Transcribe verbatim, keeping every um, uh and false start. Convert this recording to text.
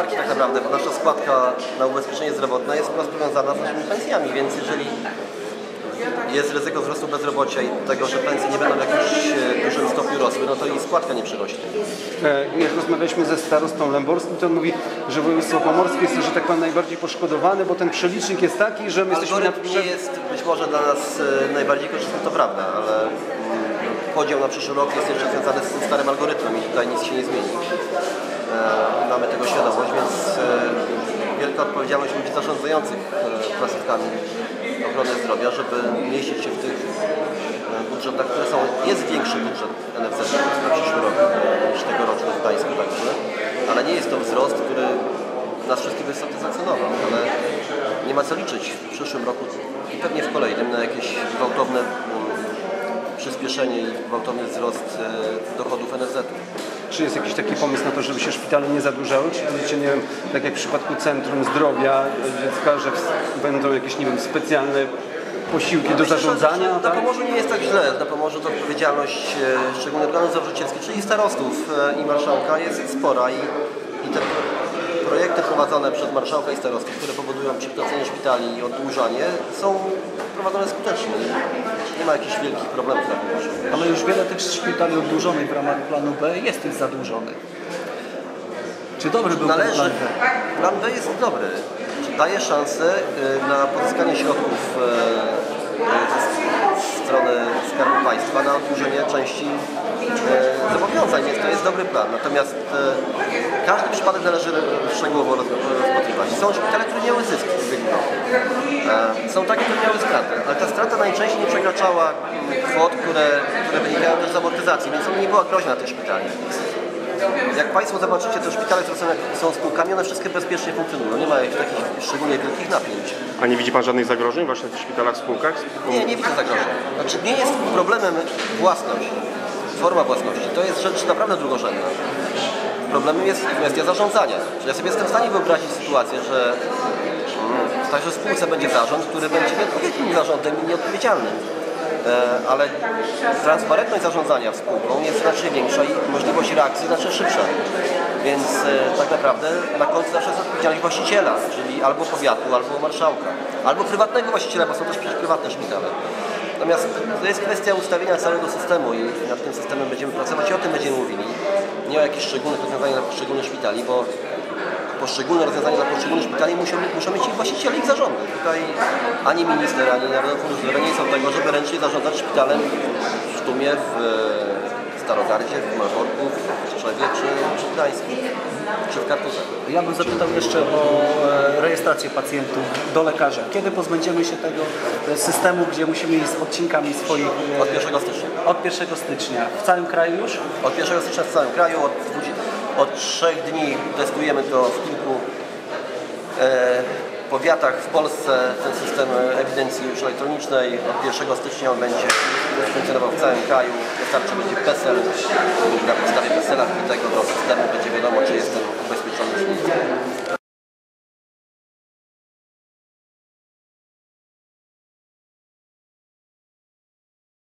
gospodarki tak naprawdę, bo nasza składka na ubezpieczenie zdrowotne jest wprost powiązana z naszymi pensjami, więc jeżeli jest ryzyko wzrostu bezrobocia i tego, że pensje nie będą w jakimś dużym stopniu rosły, no to i składka nie przyrośnie. Jak rozmawialiśmy ze starostą Lęborskim, to on mówi, że województwo pomorskie jest, że tak powiem, najbardziej poszkodowane, bo ten przelicznik jest taki, że my jesteśmy... Algorytm nie jest być może dla nas najbardziej korzystny, to prawda, ale podział na przyszły rok jest jeszcze związany z tym starym algorytmem i tutaj nic się nie zmieni. Mamy tego świadomość, więc wielka odpowiedzialność ludzi zarządzających placówkami ochrony zdrowia, żeby mieścić się w tych budżetach, które są, jest większy budżet N F Z na przyszły rok niż tegoroczny w Gdańsku także, ale nie jest to wzrost, który nas wszystkich by satysfakcjonował, ale nie ma co liczyć w przyszłym roku i pewnie w kolejnym na jakieś gwałtowne przyspieszenie i gwałtowny wzrost dochodów N F Z-u. Czy jest jakiś taki pomysł na to, żeby się szpitale nie zadłużały? Czy widzicie, nie wiem, tak jak w przypadku Centrum Zdrowia Dziecka, że będą jakieś, nie wiem, specjalne posiłki no do myślę, zarządzania? Że, że tak? Na Pomorzu nie jest tak źle. Na Pomorzu to odpowiedzialność e, szczególnie organów założycielskich, czyli starostów e, i marszałka jest spora i, i te projekty prowadzone przez marszałka i starostów, które powodują przekształcenie szpitali i oddłużanie, są prowadzone skutecznie. Nie ma jakichś wielkich problemów na Pomorzu. Ale już wiele tych szpitali oddłużonych w ramach planu B jest już zadłużonych. Czy dobry był Należy, plan B? Plan B jest dobry. Daje szansę na pozyskanie środków ze strony Skarbu Państwa na oddłużenie części zobowiązań, więc to jest dobry plan. Natomiast każdy przypadek należy szczegółowo rozpatrywać. Są szpitale, które miały zysk w ubiegłym roku. Są takie, które miały stratę, ale ta strata najczęściej nie przekraczała kwot, które, które wynikają też z amortyzacji, więc ona nie była groźna tych szpitali. Jak Państwo zobaczycie, te szpitale, które są, są spółkami, one wszystkie bezpiecznie funkcjonują. Nie ma jakichś takich szczególnie wielkich napięć. A nie widzi Pan żadnych zagrożeń właśnie w szpitalach, spółkach? Spół... Nie, nie widzę zagrożeń. Znaczy nie jest problemem własność, forma własności. To jest rzecz naprawdę drugorzędna. Problemem jest kwestia zarządzania. Czyli ja sobie jestem w stanie wyobrazić sytuację, że w także spółce będzie zarząd, który będzie nieodpowiednim zarządem i nieodpowiedzialnym. Ale transparentność zarządzania spółką jest znacznie większa i możliwość reakcji znacznie szybsza. Więc tak naprawdę na końcu zawsze jest odpowiedzialność właściciela, czyli albo powiatu, albo marszałka, albo prywatnego właściciela, bo są też przecież prywatne szpitale. Natomiast to jest kwestia ustawienia całego systemu i nad tym systemem będziemy pracować i o tym będziemy mówili. Nie o jakichś szczególnych rozwiązaniach dla poszczególnych szpitali, bo poszczególne rozwiązania dla poszczególnych szpitali muszą, muszą mieć ich właściciele, ich zarządy. Tutaj ani minister, ani Narodowy Fundusz Zdrowia nie są tego, żeby ręcznie zarządzać szpitalem w Sztumie, w Starogardzie, w Małogorku, w Strzewie czy, czy w Gdańsku, czy w Kartuze. Ja bym zapytał jeszcze o rejestrację pacjentów do lekarza. Kiedy pozbędziemy się tego systemu, gdzie musimy iść z odcinkami swoich... Od pierwszego stycznia. Od pierwszego stycznia. W całym kraju już? Od pierwszego stycznia w całym kraju, od Od trzech dni testujemy to w kilku e, powiatach w Polsce, ten system ewidencji już elektronicznej. Od pierwszego stycznia on będzie funkcjonował w całym kraju. Wystarczy będzie PESEL, na podstawie PESEL-a i tego do systemu będzie wiadomo, czy jestem ubezpieczony, czy nie.